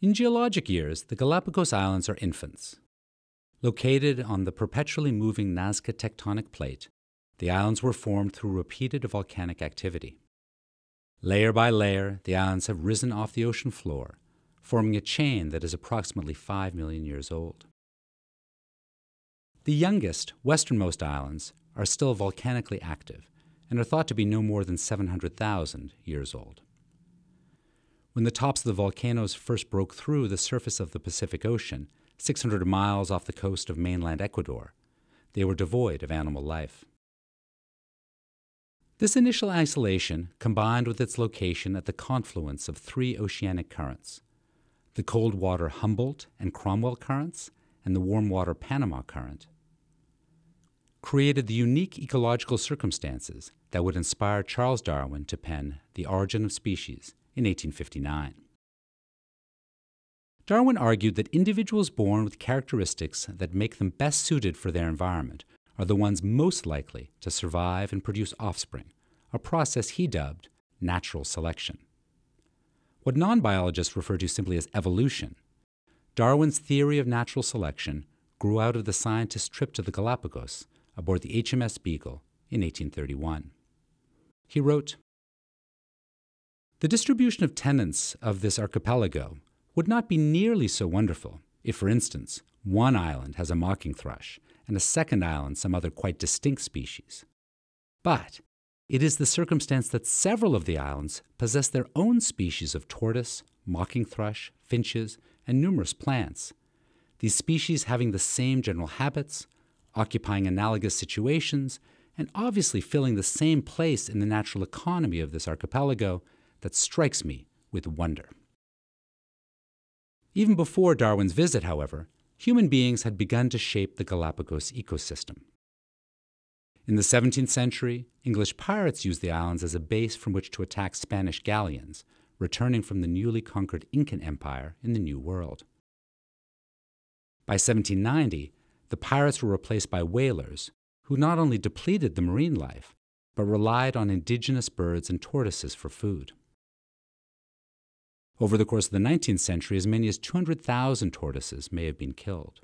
In geologic years, the Galapagos Islands are infants. Located on the perpetually moving Nazca tectonic plate, the islands were formed through repeated volcanic activity. Layer by layer, the islands have risen off the ocean floor, forming a chain that is approximately 5 million years old. The youngest, westernmost islands are still volcanically active and are thought to be no more than 700,000 years old. When the tops of the volcanoes first broke through the surface of the Pacific Ocean, 600 miles off the coast of mainland Ecuador, they were devoid of animal life. This initial isolation, combined with its location at the confluence of three oceanic currents, the cold water Humboldt and Cromwell currents and the warm water Panama current, created the unique ecological circumstances that would inspire Charles Darwin to pen The Origin of Species in 1859. Darwin argued that individuals born with characteristics that make them best suited for their environment are the ones most likely to survive and produce offspring, a process he dubbed natural selection. What non-biologists refer to simply as evolution, Darwin's theory of natural selection grew out of the scientist's trip to the Galapagos aboard the HMS Beagle in 1831. He wrote, "The distribution of tenants of this archipelago would not be nearly so wonderful if, for instance, one island has a mocking thrush and a second island some other quite distinct species. But it is the circumstance that several of the islands possess their own species of tortoise, mocking thrush, finches, and numerous plants, these species having the same general habits, occupying analogous situations, and obviously filling the same place in the natural economy of this archipelago, that strikes me with wonder." Even before Darwin's visit, however, human beings had begun to shape the Galapagos ecosystem. In the 17th century, English pirates used the islands as a base from which to attack Spanish galleons returning from the newly conquered Incan Empire in the New World. By 1790, the pirates were replaced by whalers, who not only depleted the marine life, but relied on indigenous birds and tortoises for food. Over the course of the 19th century, as many as 200,000 tortoises may have been killed.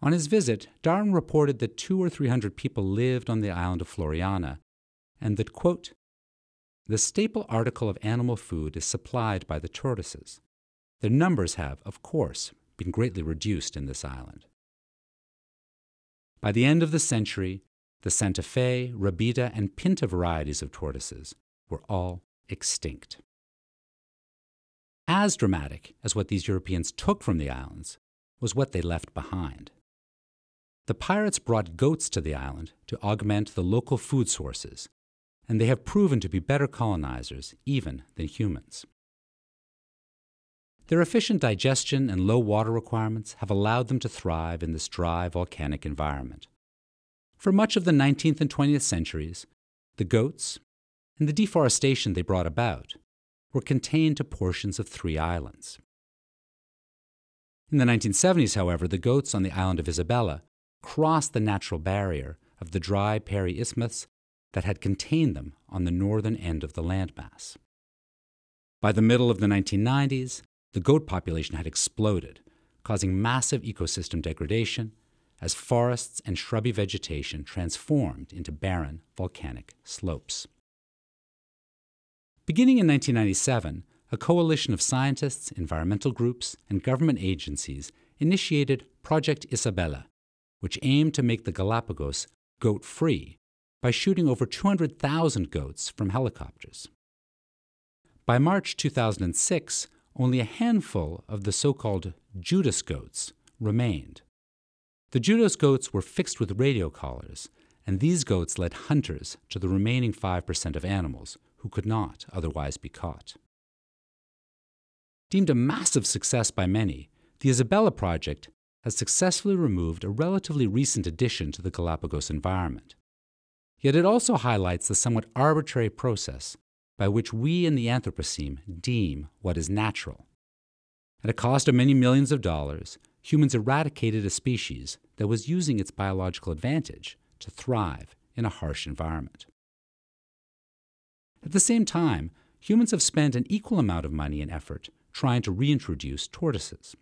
On his visit, Darwin reported that 200 or 300 people lived on the island of Floriana, and that, quote, "the staple article of animal food is supplied by the tortoises. Their numbers have, of course, been greatly reduced in this island." By the end of the century, the Santa Fe, Rabida, and Pinta varieties of tortoises were all extinct. As dramatic as what these Europeans took from the islands was what they left behind. The pirates brought goats to the island to augment the local food sources, and they have proven to be better colonizers even than humans. Their efficient digestion and low water requirements have allowed them to thrive in this dry volcanic environment. For much of the 19th and 20th centuries, the goats and the deforestation they brought about were contained to portions of three islands. In the 1970s, however, the goats on the island of Isabella crossed the natural barrier of the dry Perry Isthmus that had contained them on the northern end of the landmass. By the middle of the 1990s, the goat population had exploded, causing massive ecosystem degradation as forests and shrubby vegetation transformed into barren volcanic slopes. Beginning in 1997, a coalition of scientists, environmental groups, and government agencies initiated Project Isabella, which aimed to make the Galapagos goat-free by shooting over 200,000 goats from helicopters. By March 2006, only a handful of the so-called Judas goats remained. The Judas goats were fixed with radio collars, and these goats led hunters to the remaining 5% of animals who could not otherwise be caught. Deemed a massive success by many, the Isabella Project has successfully removed a relatively recent addition to the Galapagos environment. Yet it also highlights the somewhat arbitrary process by which we in the Anthropocene deem what is natural. At a cost of many millions of dollars, humans eradicated a species that was using its biological advantage to thrive in a harsh environment. At the same time, humans have spent an equal amount of money and effort trying to reintroduce tortoises.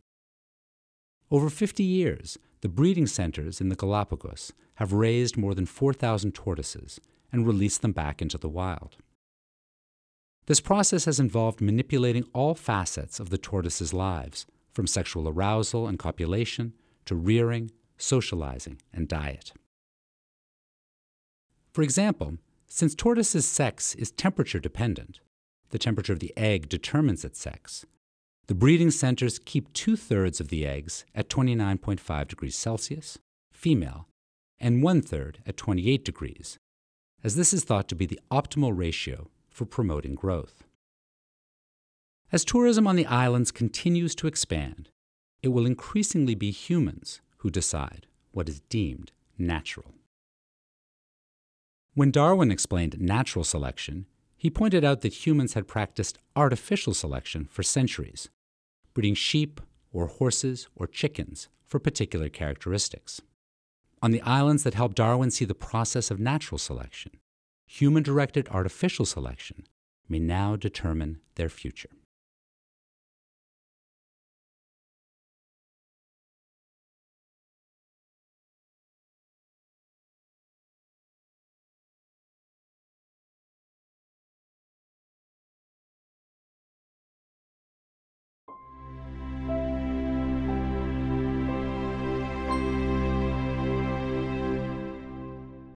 Over 50 years, the breeding centers in the Galapagos have raised more than 4,000 tortoises and released them back into the wild. This process has involved manipulating all facets of the tortoises' lives, from sexual arousal and copulation to rearing, socializing, and diet. For example, since tortoises' sex is temperature-dependent, the temperature of the egg determines its sex, the breeding centers keep two-thirds of the eggs at 29.5 degrees Celsius, female, and one-third at 28 degrees, as this is thought to be the optimal ratio for promoting growth. As tourism on the islands continues to expand, it will increasingly be humans who decide what is deemed natural. When Darwin explained natural selection, he pointed out that humans had practiced artificial selection for centuries, breeding sheep or horses or chickens for particular characteristics. On the islands that helped Darwin see the process of natural selection, human-directed artificial selection may now determine their future.